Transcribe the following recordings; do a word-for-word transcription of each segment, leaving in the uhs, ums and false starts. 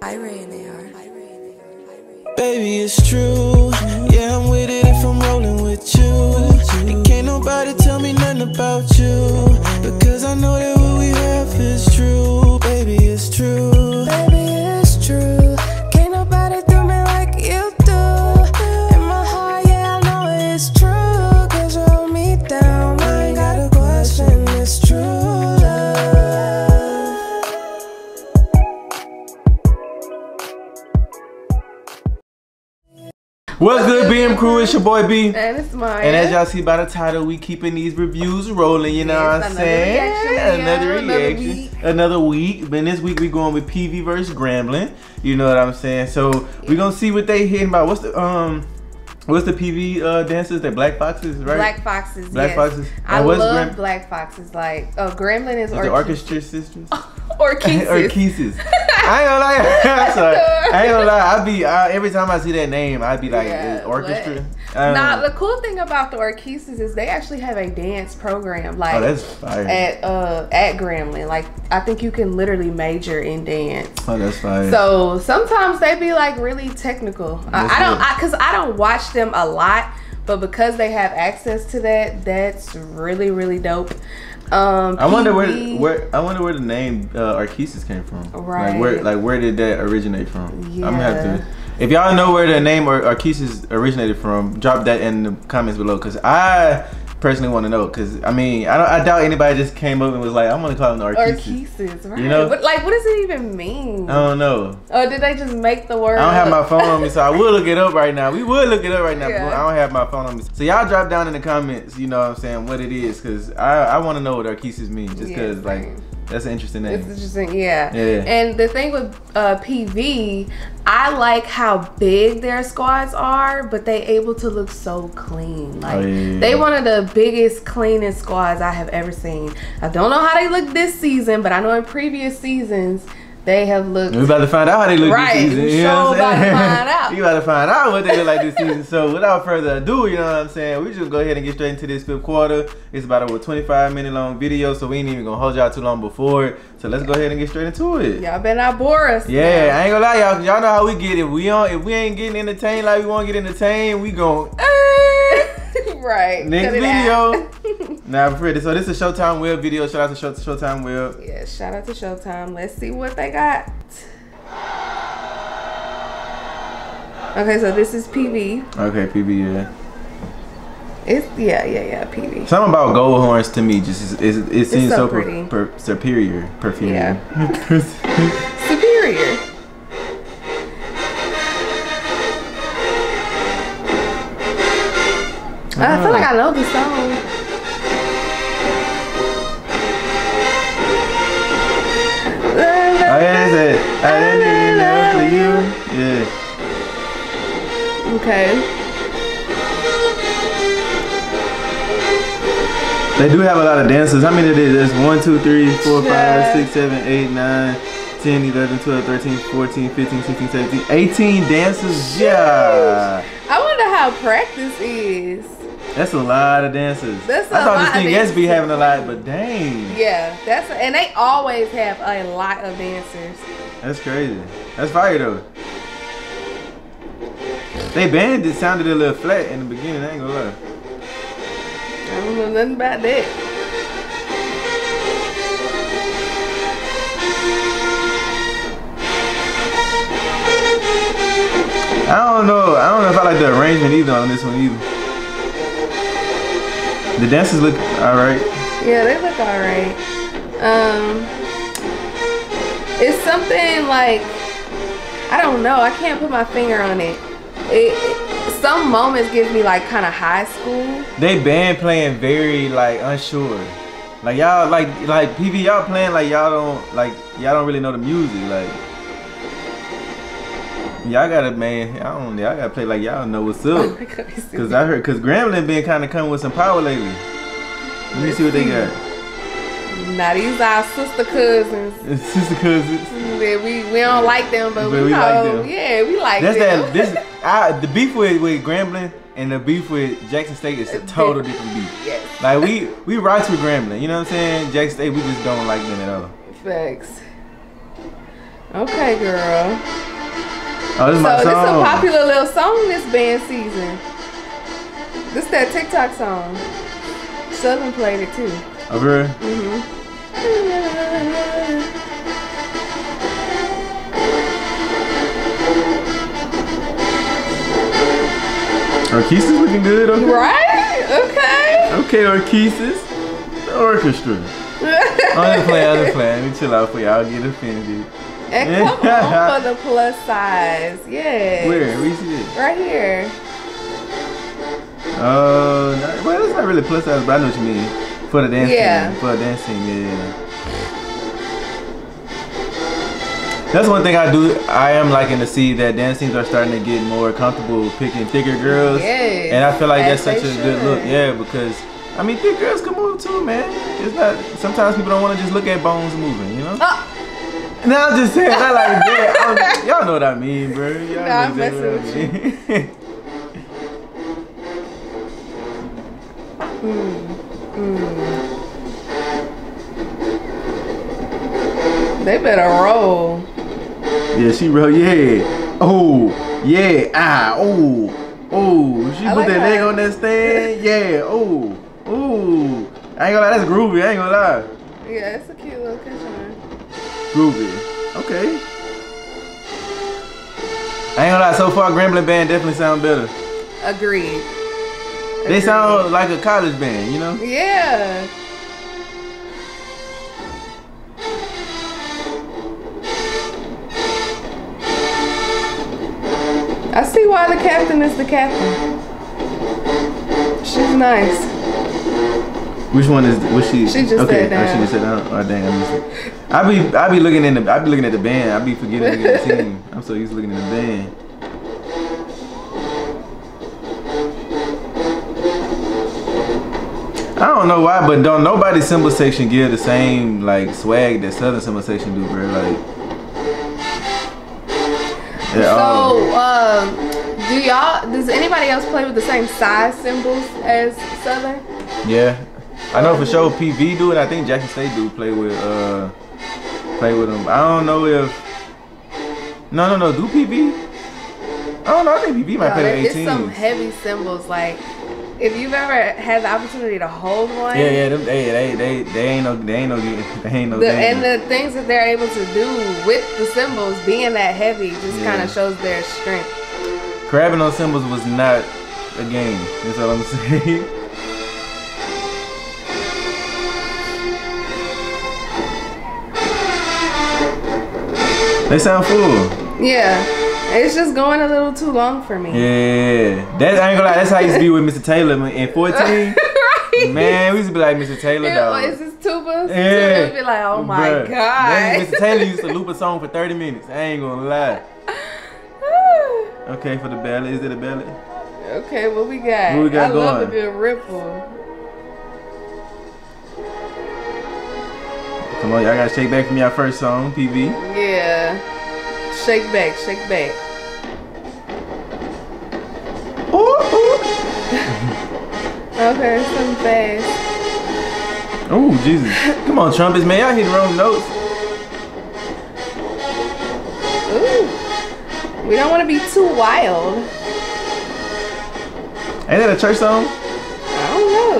Baby, it's true. Yeah, I'm with it if I'm rolling with you. And can't nobody tell me nothing about you, because I know that what we have is true. Baby, it's true. Baby, it's true. Can't nobody do me like you do. In my heart, yeah, I know it's true, cause you hold me down. I ain't got a question, it's true love. What's good, B M crew? It's your boy B. And it's Maya. And as y'all see by the title, we keeping these reviews rolling, you know yes, what I'm saying? Another reaction. Another reaction. Another week. Another week. But this week we going with P V versus Grambling. You know what I'm saying? So yeah. We gonna see what they hitting about. What's the um what's the P V uh dances? They Black Foxes, right? Black Foxes, Black yes. Foxes. And I love Gram Black Foxes. Like oh Grambling is, is Orchesis. Orchestra Sisters? Orchesis. Orchesis. I ain't gonna lie. I'm sorry. I ain't gonna lie. I be I, every time I see that name, I be like, yeah, orchestra. Nah, know. The cool thing about the Orchesis is they actually have a dance program, like oh, that's fire. at uh at Grambling. Like I think you can literally major in dance. Oh, that's fire. So sometimes they be like really technical. I, I don't, I, cause I don't watch them a lot, but because they have access to that, that's really really dope. Um, I wonder where, where I wonder where the name uh, Orchesis came from. Right. Like where, like where did that originate from? Yeah. I'm gonna have to. If y'all know where the name or Orchesis originated from, drop that in the comments below. Cause I personally want to know. Cause I mean, I don't. I doubt anybody just came up and was like, I'm gonna call him the Orchesis. Orchesis, right? You know, but like, what does it even mean? I don't know. Oh, did they just make the word? I don't have my phone on me, so I would look it up right now. We would look it up right now. Yeah. But I don't have my phone on me. So y'all drop down in the comments. You know what I'm saying? What it is? Cause I I want to know what Orchesis means. Just yeah, cause like. That's an interesting name. It's interesting, yeah. yeah. And the thing with uh, P V, I like how big their squads are, but they able to look so clean. Like oh, yeah. they one of the biggest, cleanest squads I have ever seen. I don't know how they look this season, but I know in previous seasons they have looked. We about to find out how they look right. this season. You know what I'm saying? About to find out. You about to find out what they look like this season. So without further ado, you know what I'm saying? We just go ahead and get straight into this fifth quarter. It's about a twenty-five minute long video, so we ain't even gonna hold y'all too long before it. So let's go ahead and get straight into it. Y'all better not bore us. Yeah, now. I ain't gonna lie, y'all. Y'all know how we get it. We on if we ain't getting entertained like we want to get entertained, we gon' right. Next video. Nah, pretty. So this is a Showtime Wheel video. Shout out to Showtime Wheel. Yeah, shout out to Showtime. Let's see what they got. Okay, so this is P V. Okay, P V, yeah. It's yeah, yeah, yeah, P V. Something about gold horns to me just is, is, it seems so, so pretty. Per, per, superior, perfume. Yeah. Superior. I feel like I know this song. Oh yeah, that's it. I didn't need love for you. Yeah. Okay. They do have a lot of dances. How many did this? one, two, three, four, five, six, seven, eight, nine, ten, eleven, twelve, thirteen, fourteen, fifteen, sixteen, seventeen, eighteen dances. Yeah. I wonder how practice is. That's a lot of dances. That's a I thought this Stingettes be having a lot, but dang. Yeah, that's a, and they always have a lot of dancers. That's crazy. That's fire though. They band it sounded a little flat in the beginning. I ain't gonna lie. I don't know nothing about that. I don't know. I don't know if I like the arrangement either on this one either. The dances look alright. Yeah, they look alright. Um, it's something like, I don't know, I can't put my finger on it. It, it some moments give me like kind of high school. They band playing very like unsure. Like y'all like like P V y'all playing like y'all don't like y'all don't really know the music like. Y'all gotta man, I don't. Y'all gotta play like y'all know what's up. Oh God, cause I heard, cause Grambling been kind of coming with some power lately. Let me see what they got. Now these are sister cousins. Sister cousins. Yeah, we we don't like them, but, but we, we like them. Yeah, we like That's them. That's that. This I, the beef with with Grambling and the beef with Jackson State is a total different beef. Yes. Like we we rocks with Grambling. You know what I'm saying? Jackson State, we just don't like them at all. Facts. Okay, girl. Oh, this is so my song. This is a popular little song this band season. This is that TikTok song. Southern played it too. Oh, really? Mm-hmm. Orchesis looking good, okay? Right? Okay. Okay, Orchesis. The orchestra. I don't play, I don't play. Let me chill out for y'all. Get offended. And come on for the plus size. Yes. Where? Where you see this? Right here. Oh, uh, well, that's not really plus size, but I know what you mean. For the dancing. Yeah. For the dancing, yeah. That's one thing I do. I am liking to see that dance teams are starting to get more comfortable picking thicker girls. Yes. And I feel like that's such a good look. Yeah, because... I mean, thick girls can move too, man. It's not. Sometimes people don't want to just look at bones moving, you know. Oh. No, I'm just saying. Not like that. Y'all know what I mean, bro. Y'all know I'm messing with you. mm, mm. They better roll. Yeah, she roll. Yeah. Oh. Yeah. Ah. Oh. Oh. She I put like that leg on that stand. Yeah. Oh. Ooh, I ain't gonna lie, that's groovy, I ain't gonna lie. Yeah, it's a cute little cushion. Groovy, okay. I ain't gonna lie, so far Grambling band definitely sound better. Agreed. Agreed. They sound like a college band, you know? Yeah. I see why the captain is the captain. She's nice. Which one is what she? She just okay, said down. Oh, she just said down. Oh, dang, I missed it. I be, I be looking in the, I be looking at the band. I be forgetting to look at the team. I'm so used to looking at the band. I don't know why, but don't nobody cymbal section give the same like swag that Southern cymbal section do, bro. Like, yeah. So, um, do y'all? Does anybody else play with the same size cymbals as Southern? Yeah. I know for sure P V do it. I think Jackson State do play with uh play with them. I don't know if no no no do P V. I don't know. I think P V might no, play with eighteen. It's some heavy cymbals. Like if you've ever had the opportunity to hold one. Yeah yeah them, they, they they they ain't no they ain't no they ain't no. The, and the things that they're able to do with the cymbals being that heavy just yeah. kind of shows their strength. Crabbing on cymbals was not a game. That's all I'm saying. They sound full. Yeah. It's just going a little too long for me. Yeah. That, I ain't gonna lie, that's how I used to be with Mister Taylor in fourteen. Right. Man, we used to be like Mister Taylor, it, dog. Is this tubas? Yeah. We'd be like, oh my Bruh. God. Man, Mister Taylor used to loop a song for thirty minutes. I ain't gonna lie. Okay, for the ballad. Is it a ballad? Okay, what we got? What we got I going? Love a good ripple. Come on, y'all gotta shake back from y'all first song, P V. Yeah. Shake back, shake back. Ooh, ooh. Okay, something fast. Oh, Jesus. Come on, trumpets, man. Y'all hit the wrong notes. Ooh. We don't want to be too wild. Ain't that a church song? I don't know.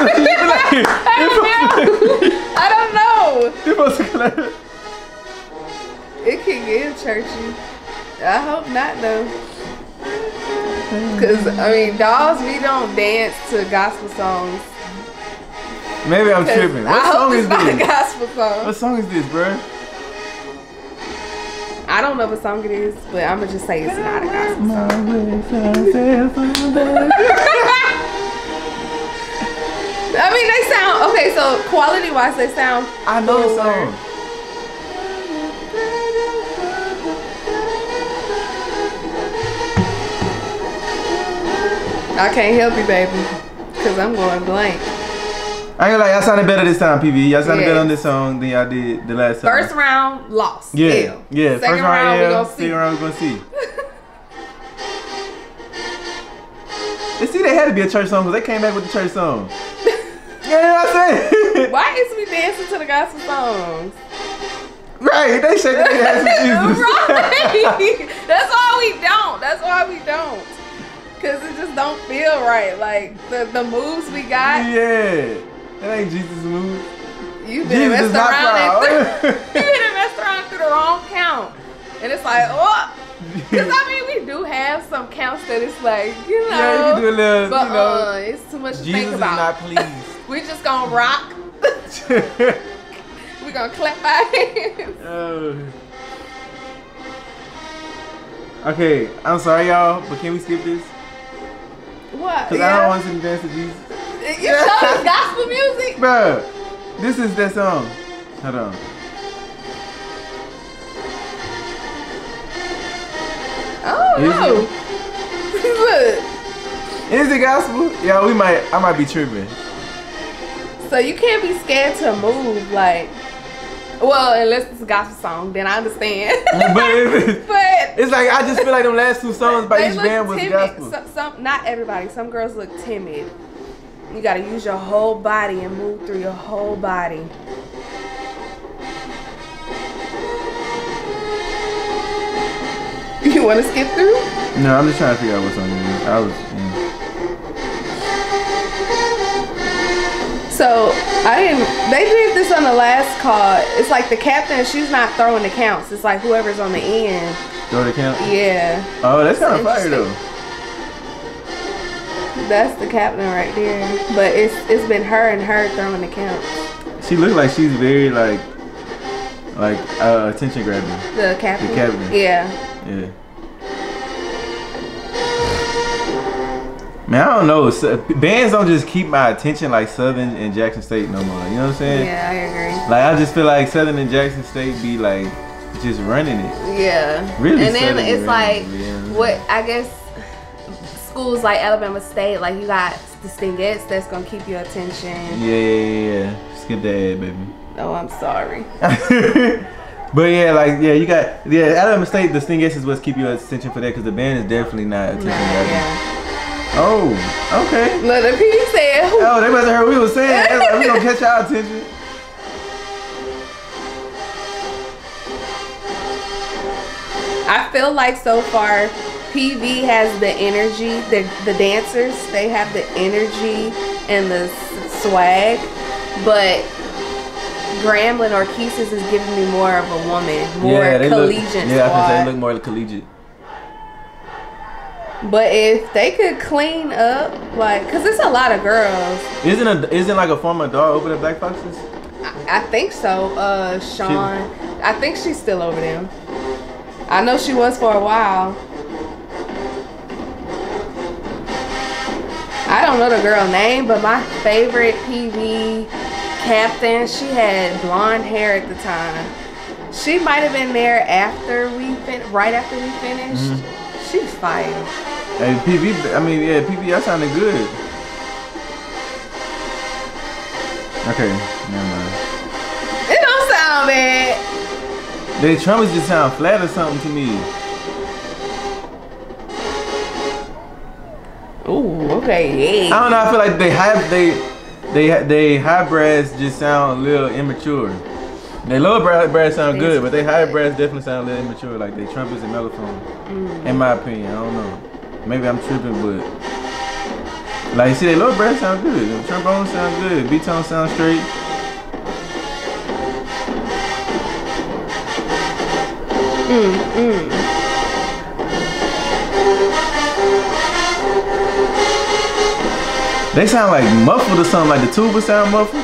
I don't know. It can get churchy. I hope not though. Cause I mean, dolls, we don't dance to gospel songs. Maybe I'm tripping. What I song hope is this? Not a gospel song. What song is this, bro? I don't know what song it is, but I'ma just say it's not a gospel song. I mean, they sound okay. So quality wise, they sound. I know the song. I can't help you, baby, cause I'm going blank. I ain't gonna lie, y'all sounded better this time, P V. Y'all sounded yes. better on this song than y'all did the last time. First round lost. Yeah, L. yeah. Second First round, round L, we gonna see. Second round, we gonna see. And see, they had to be a church song, cause they came back with the church song. Yeah, I said. Why is we dancing to the gospel songs? Right, they shaking their ass with Jesus. Right. That's why we don't. That's why we don't. Cause it just don't feel right. Like the the moves we got. Yeah, that ain't Jesus' moves. You been messed around. Through, you been messed around through the wrong count, and it's like, oh. Cause I mean, we do have some counts that it's like, you know, yeah, you can do a little, but you know, uh, it's too much to Jesus think about. Jesus is not pleased. We just gonna rock. We gonna clap our hands. Uh, okay, I'm sorry y'all, but can we skip this? What? Cause yeah. I don't want to dance to Jesus. You chose gospel music, bro. This is that song. Hold on. Oh no! Look. Is it gospel? Yeah, we might. I might be tripping. So you can't be scared to move, like. Well, unless it's a gospel song, then I understand. But, it's, but it's like I just feel like them last two songs by each band was gospel. Some, some, not everybody. Some girls look timid. You gotta use your whole body and move through your whole body. You want to skip through? No, I'm just trying to figure out what's on here. I was. Yeah. So I didn't. They did this on the last call. It's like the captain. She's not throwing the counts. It's like whoever's on the end. Throw the count. Yeah. Oh, that's kind of fire though. That's the captain right there, but it's it's been her and her throwing the count. She looked like she's very like like uh, attention grabbing. The captain. The captain. Yeah. Yeah. Man, I don't know. Bands don't just keep my attention like Southern and Jackson State no more. You know what I'm saying? Yeah, I agree. Like I just feel like Southern and Jackson State be like just running it. Yeah. Really. And then it's like it. What I guess. Schools like Alabama State, like you got the Stingettes that's gonna keep your attention. Yeah, yeah, yeah. Skip that ad, baby. Oh, I'm sorry. But yeah, like yeah, you got yeah Alabama State. The Stingettes is what's keep your attention for that because the band is definitely not attention. Nah, yeah. Oh, okay. Look, the P said. Who? Oh, they must have heard what we were saying. That's like, we gonna catch y'all attention. I feel like so far. P V has the energy, the, the dancers, they have the energy and the swag, but Grambling or Orchesis is giving me more of a woman, more yeah, they collegiate look, yeah, squad. I think they look more collegiate. But if they could clean up, like, because it's a lot of girls. Isn't a, isn't like a former dog over the Black Foxes? I, I think so, uh, Sean. She, I think she's still over them. I know she was for a while. I don't know the girl name, but my favorite P V captain, she had blonde hair at the time. She might have been there after we fin right after we finished. Mm-hmm. She's fire. Hey, P V, I mean, yeah, P V, that sounded good. Okay, never mind. It don't sound bad. The trumpets just sound flat or something to me. Ooh, okay. Yeah. I don't know. I feel like they have they, they they high brass just sound a little immature. They lower brass sound good, but they high brass definitely sound a little immature, like they trumpets and mellophones. Mm. In my opinion, I don't know. Maybe I'm tripping, but like you see, they lower brass sound good. The trombones sound good. Beat tone sound straight. Mm. Mm. They sound like muffled or something, like the tuba sound muffled.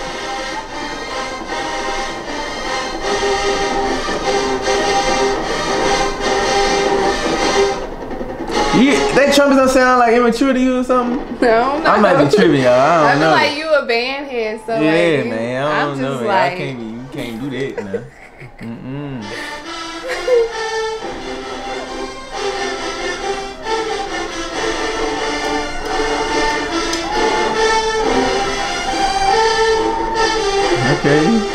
Yeah, that trumpets don't sound like immature to you or something? No, I might be tripping, y'all. I don't know. I feel like you a band head, so yeah, like you, man. I don't I'm know, man. Like... I can't. You can't do that now. Mm mm. Okay.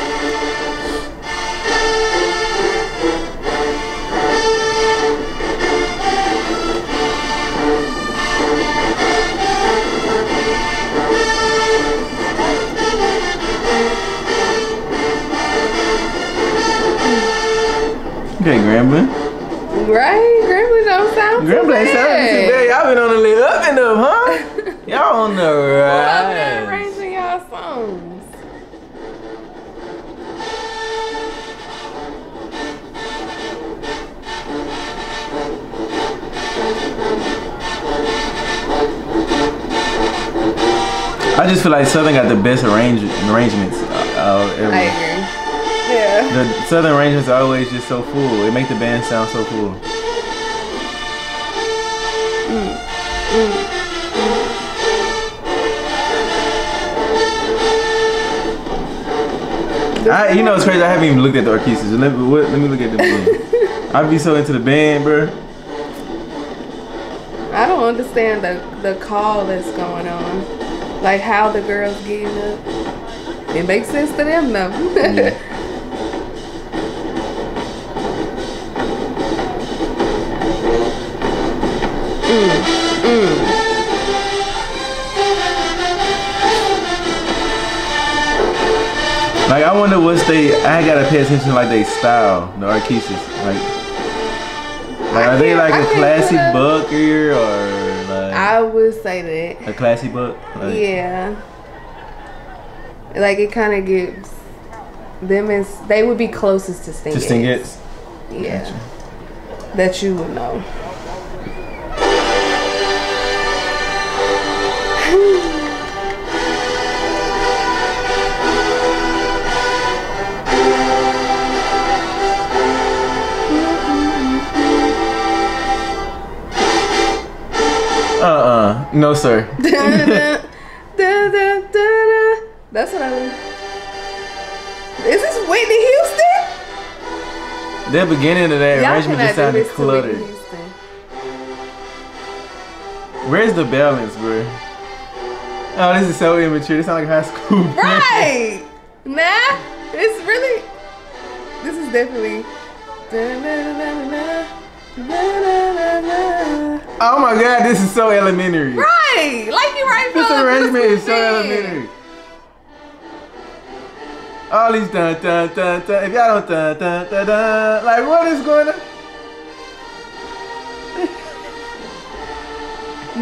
Okay, Grambling. Right, Grambling don't sound too Grambling bad. Y'all been on the little up and up, huh? Y'all on the right. Well, I've been arranging y'all songs. I just feel like Southern got the best arrange arrangements uh, ever. I agree. Yeah. The Southern arrangements are always just so cool. It makes the band sound so cool. Mm. Mm. Mm. I, you know, it's crazy. I haven't even looked at the Orchesis. Let me, what, let me look at them. I'd be so into the band, bro. I don't understand the, the call that's going on. Like how the girls getting up. It makes sense to them though. Yeah. Mm, mm. Like I wonder what's they, I gotta pay attention to like they style, the Orchesis. Like Like, are they like I a classy a, buck ear or like? I would say that. A classy buck? Like, yeah. Like it kind of gives them, as they would be closest to Stingettes. To Stingettes? Yeah. Gotcha. That you would know. Uh-uh. No, sir. da, da, da, da, da. That's what I mean. Is this Whitney Houston? The beginning of that arrangement just sounded cluttered. Where's the balance, bro? Oh, this is so immature. This sounds like high school. Right! Nah, it's really... This is definitely... Da, da, da, da, da, da, da. Oh my God, this is so elementary. Right, like you right now. This arrangement is so elementary. All these dun dun dun dun. If y'all don't dun dun dun dun, like what is going on?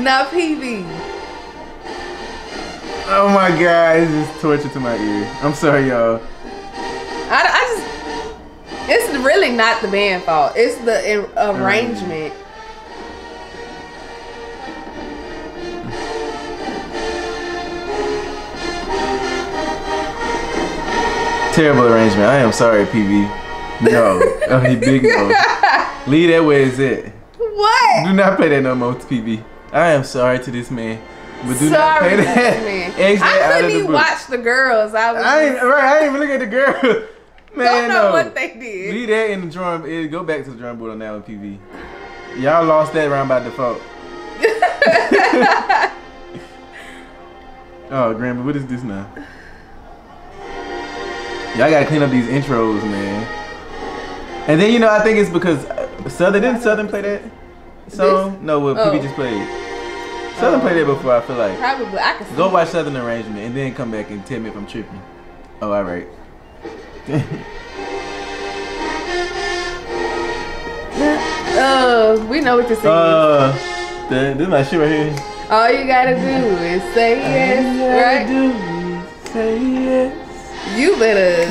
Now P V. Oh my God, it's just torture to my ear. I'm sorry, y'all. I, I just, it's really not the band's fault. It's the arrangement. Mm. Terrible arrangement. I am sorry, P V. No. Oh, he big no. Leave that where is it. What? Do not play that no more, P V. I am sorry to this man. But do sorry not play that. Man. I couldn't even watch the girls. I was I ain't, right, I didn't even look at the girls. Man, don't know no. what they did. Leave that in the drum. Go back to the drum board on that one, P V. Y'all lost that round by default. Oh, Grandma, what is this now? Y'all gotta clean up these intros, man. And then, you know, I think it's because Southern, didn't Southern play that song? No, what oh. P B just played. Southern oh. played that before, I feel like. Probably, I can see Go watch it. Southern arrangement and then come back and tell me if I'm tripping. Oh, all right. uh, we know what to say. Uh, this is my shit right here. All you gotta do is say yes, right? Do say yes. You better.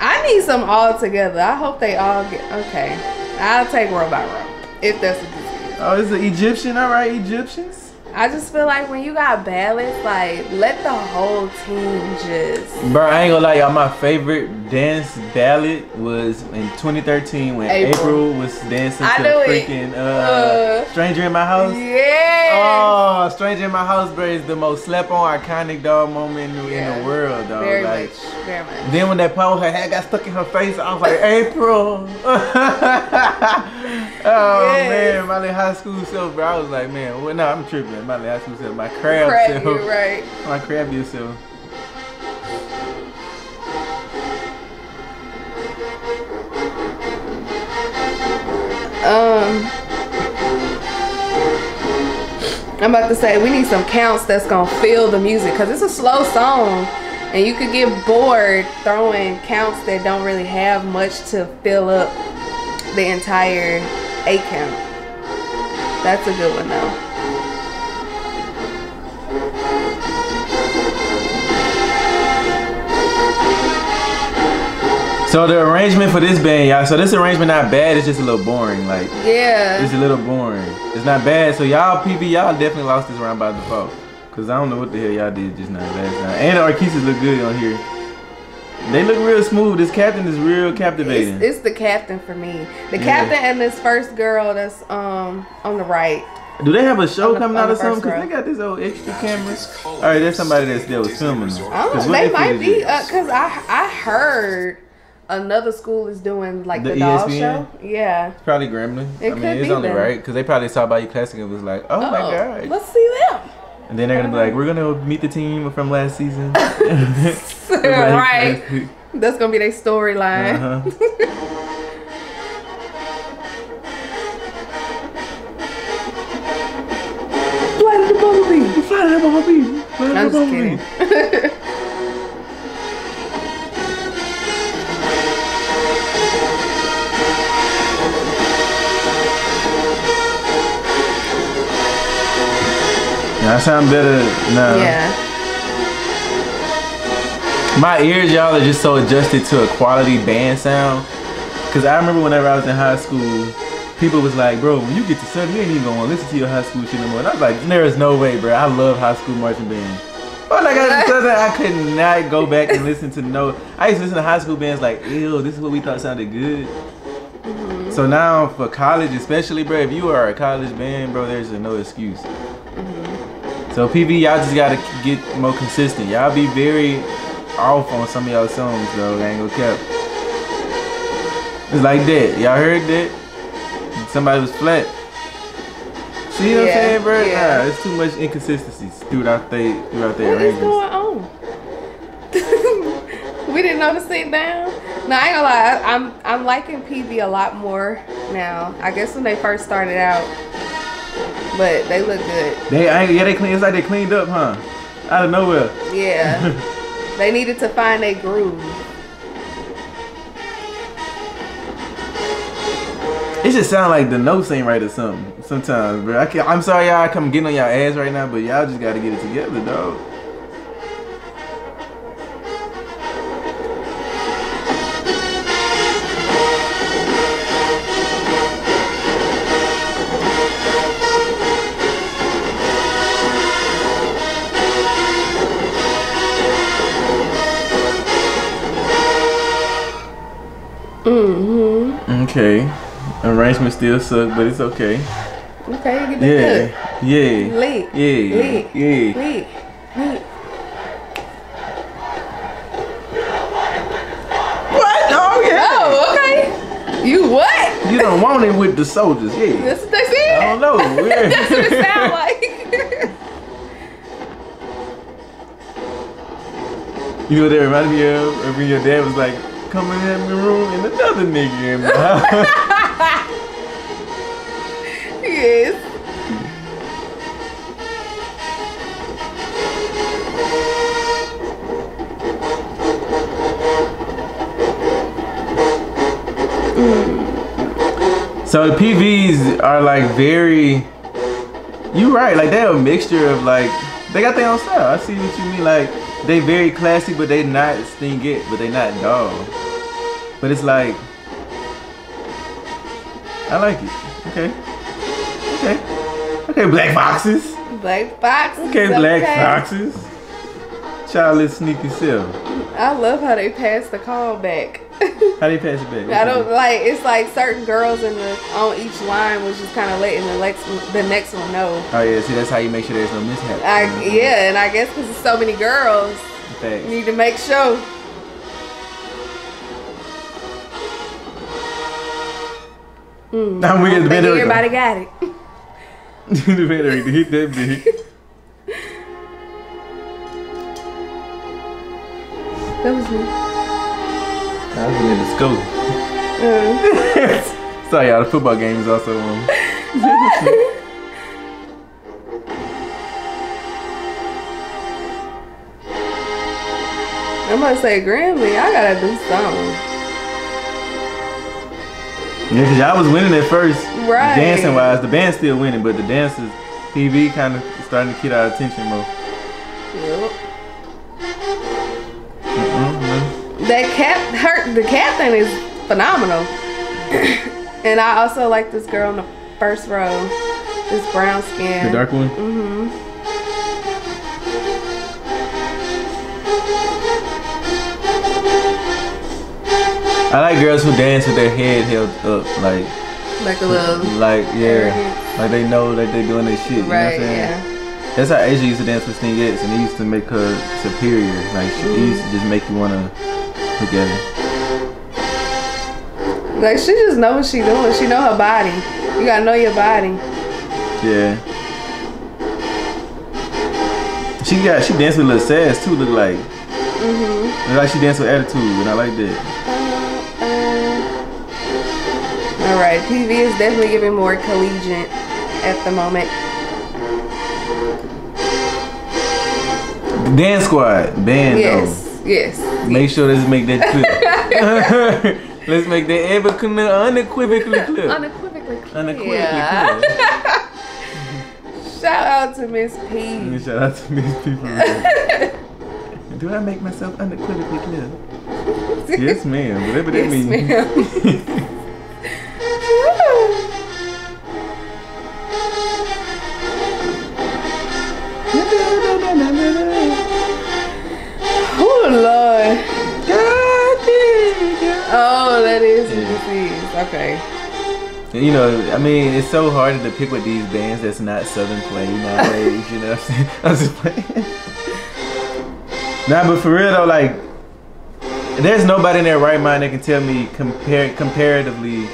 I need some all together. I hope they all get. Okay. I'll take row by row. If that's what this is. Oh, it's an Egyptian. All right, Egyptians. I just feel like when you got balance, like, let the whole team just. Bro, I ain't gonna lie, y'all. My favorite dance ballad was in twenty thirteen when April, April was dancing I to freaking uh, uh, Stranger in My House. Yeah. Oh, Stranger in My House, bro, is the most slept on iconic dog moment in the, yeah. in the world, dog. Very like, much. Very much. Then when that part with her head got stuck in her face, I was like, April. Oh yes. Man, my little high school self, bro. I was like, man, well, no, I'm tripping. My little high school self, my crab right, self, you're right. my crab yourself. Um, I'm about to say we need some counts that's gonna fill the music because it's a slow song, and you could get bored throwing counts that don't really have much to fill up the entire A count. That's a good one though. So the arrangement for this band, y'all, so this arrangement not bad, it's just a little boring, like. Yeah. It's a little boring. It's not bad, so y'all P B, y'all definitely lost this round by default. Cause I don't know what the hell y'all did just now last time. And the Orchesis look good on here. They look real smooth. This captain is real captivating. It's, it's the captain for me. The yeah. captain and this first girl that's um on the right. Do they have a show coming out or something? Because they got this old extra cameras. All right, there's somebody that's still filming. Oh, they might be. Uh, Cause I I heard another school is doing like the, the dog show. Yeah. It's probably Grambling. It I mean, could it's be only them. Right because they probably saw Bayou Classic and was like, oh, oh my god, let's see them. And then they're gonna be like, we're gonna meet the team from last season. like, right. That's gonna be their storyline. Uh-huh. I'm just kidding. I sound better now. Yeah. My ears, y'all, are just so adjusted to a quality band sound. Cause I remember whenever I was in high school, people was like, bro, when you get to Southern, you ain't even gonna listen to your high school shit no more. And I was like, there is no way, bro. I love high school marching band. But like I got to Southern, I could not go back and listen to no. I used to listen to high school bands like, ew, this is what we thought sounded good. Mm-hmm. So now for college, especially, bro, if you are a college band, bro, there's no excuse. Mm-hmm. So P B, y'all just gotta get more consistent. Y'all be very off on some of y'all songs, though. I ain't gonna cap. It's like that. Y'all heard that? Somebody was flat. See what yeah, I'm saying, bro? Yeah. Nah, it's too much inconsistencies throughout they throughout their arrangements. What is going on? We didn't know to sit down. No, I ain't gonna lie. I, I'm I'm liking P V a lot more now. I guess when they first started out, but they look good. They I, yeah they clean. It's like they cleaned up, huh? Out of nowhere. Yeah. They needed to find their groove. It just sound like the notes ain't right or something sometimes, bro. I can't, I'm sorry, y'all. I'm getting on y'all ass right now, but y'all just gotta get it together, dog. Mm-hmm. Okay. Arrangement still suck, but it's okay. Okay, you get the yeah. yeah, yeah, yeah, yeah, yeah, yeah. What? Oh yeah. Oh, okay. You what? You don't want it with the soldiers, yeah. That's what they said. I don't know. That's what it sound like. You know what that reminded me of? When your dad was like, "Come in the room and another nigga in the house." Yes. Mm. So the P Vs are like very, you're right, like they're a mixture of like, they got their own style. I see what you mean, like they very classy, but they not Stingette, but they not dog. But it's like, I like it, okay. Okay. Okay, Black Foxes. Black Foxes. Okay, Black okay. Foxes. Childless sneaky self. I love how they pass the call back. How they pass it back? What's I don't like. It's like certain girls in the on each line was just kind of letting the next the next one know. Oh yeah, see that's how you make sure there's no mishap. I, mm-hmm. Yeah, and I guess because there's so many girls, okay. You need to make sure. Mm, I'm weird. The band everybody got it. The battery to hit that big. That was me. I was in the school. Uh. Sorry, y'all. The football game is also on. I'm gonna say, Grambling, I gotta do something. Yeah, because y'all was winning at first. Right. Dancing wise, the band's still winning, but the dances, T V kind of starting to get our attention more. Yep. Mm-hmm. That cat, her, the cat thing is phenomenal. And I also like this girl in the first row. This brown skin. The dark one? Mm-hmm. I like girls who dance with their head held up, like like a little, like yeah, arrogant. Like they know that they're doing their shit. Right, you know what I'm saying? Yeah. That's how Asia used to dance with Stingettes, and it used to make her superior. Like she mm. used to just make you wanna look at her. Like she just know what she doing. She know her body. You gotta know your body. Yeah. She got she danced with a little sass too. Look like. Mhm. Look like she danced with attitude, and I like that. All right, P V is definitely giving more collegiate at the moment. Dance squad, band yes, though. Yes, yes. Make sure let's make that clear. Let's make that unequivocally clear. Unequivocally clear. Unequivocally yeah. clear. Shout out to Miss P. Shout out to Miss P. For do I make myself unequivocally clear? Yes, ma'am. Whatever that yes, means. Ma'am. Oh Lord! Oh, that is yeah. disease. Okay. You know, I mean, it's so hard to pick with these bands that's not Southern play nowadays. You know what I'm saying? I'm just playing. Nah, but for real though, like, there's nobody in their right mind that can tell me compar comparatively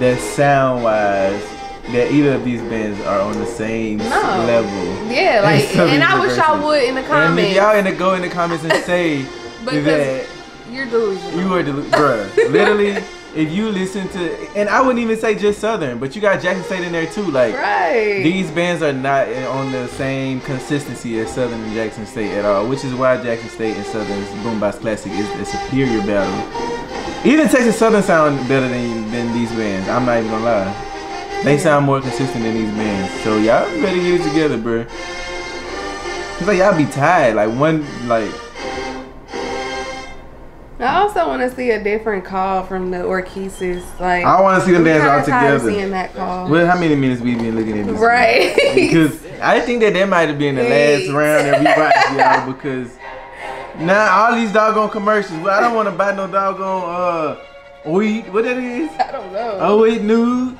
that sound wise. That either of these bands are on the same no. level. Yeah, like, and I wish y'all would in the comments. And y'all in the go in the comments and say that you're delusional. You are delusional, bruh. Literally, if you listen to, and I wouldn't even say just Southern, but you got Jackson State in there too. Like, right. these bands are not on the same consistency as Southern and Jackson State at all, which is why Jackson State and Southern's Boombox Classic is a superior battle. Even Texas Southern sound better than than these bands. I'm not even gonna lie. They sound more consistent than these bands, so y'all better get it together, bro. It's like y'all be tired, like one, like. I also want to see a different call from the Orchesis. Like I want to see them dance all together. Tired of seeing that call. Well, how many minutes we been looking at this? Right. Because I think that that might have been the last round that we watched, y'all. Because now all these doggone commercials. Well, I don't want to buy no doggone uh, weed. What that is? I don't know. Oh, it nude.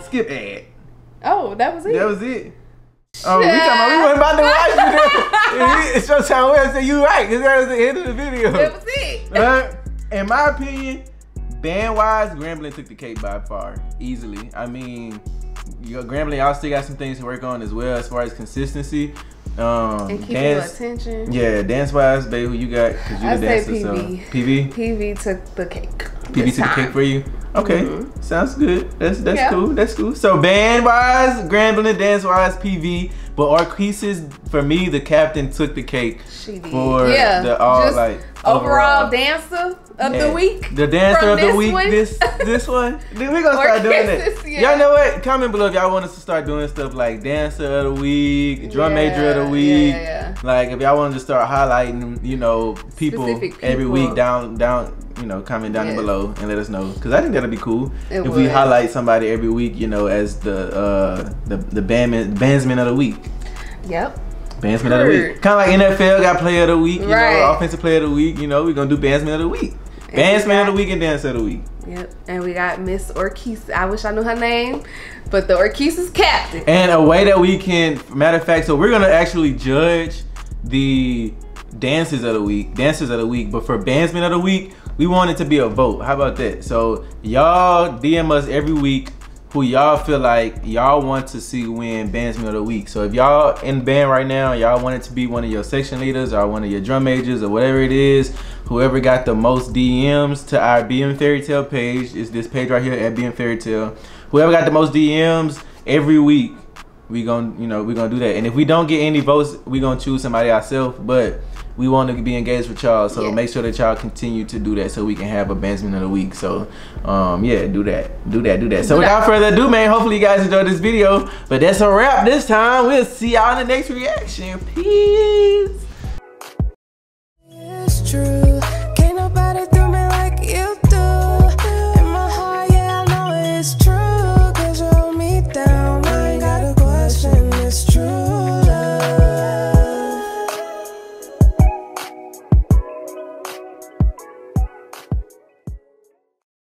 Skip ad. Oh, that was it. That was it. Oh, um, we talking about we wasn't about to watch it. It's Showtime Wheel. I said you right. Cause that was the end of the video. That was it. Right? In my opinion, band wise, Grambling took the cake by far, easily. I mean, your Grambling y'all still got some things to work on as well as far as consistency. Um, and keep dance, your attention. Yeah, dance wise, baby, who you got? Cause you I the dancer. P V. So P V. P V took the cake. P V took the cake for you. Okay, mm-hmm. sounds good. That's that's yeah. cool. That's cool. So band wise, Grambling, dance wise, P V, but Orchesis for me, the captain took the cake she did. for yeah. the all Just like overall, overall dancer of yeah. the week. The dancer of the week. One. This this one. Dude, we gonna start doing that. Yeah. Y'all know what? Comment below if y'all want us to start doing stuff like dancer of the week, drum yeah, major of the week. Yeah, yeah. Like if y'all want to start highlighting, you know, people, people every week down down. You know, comment down yeah. below and let us know, because I think that'll be cool it if would. we highlight somebody every week. You know, as the uh, the the bandman bandsman of the week. Yep. Bandsman Heard. of the week. Kind of like N F L got player of the week. You right. know, offensive player of the week. You know, we're gonna do bandsman of the week, and bandsman got, of the week, and dancer of the week. Yep. And we got Miss Orchesis. I wish I knew her name, but the Orchesis captain. And a way that we can, matter of fact, so we're gonna actually judge the dances of the week, dancers of the week, but for bandsman of the week. We want it to be a vote. How about that? So y'all D M us every week who y'all feel like y'all want to see win bandsman of the week. So if y'all in band right now, y'all want it to be one of your section leaders or one of your drum majors or whatever it is, whoever got the most D Ms to our B M Fairy Tale page, is this page right here at B M Fairy Tale. Whoever got the most D Ms every week, we gonna, you know, we're gonna do that. And if we don't get any votes, we're gonna choose somebody ourselves. But we want to be engaged with y'all. So yeah. make sure that y'all continue to do that so we can have a Bandsman of the Week. So um, yeah, do that, do that, do that. So do without that. further ado, man, hopefully you guys enjoyed this video. But that's a wrap this time. We'll see y'all in the next reaction. Peace. It's true.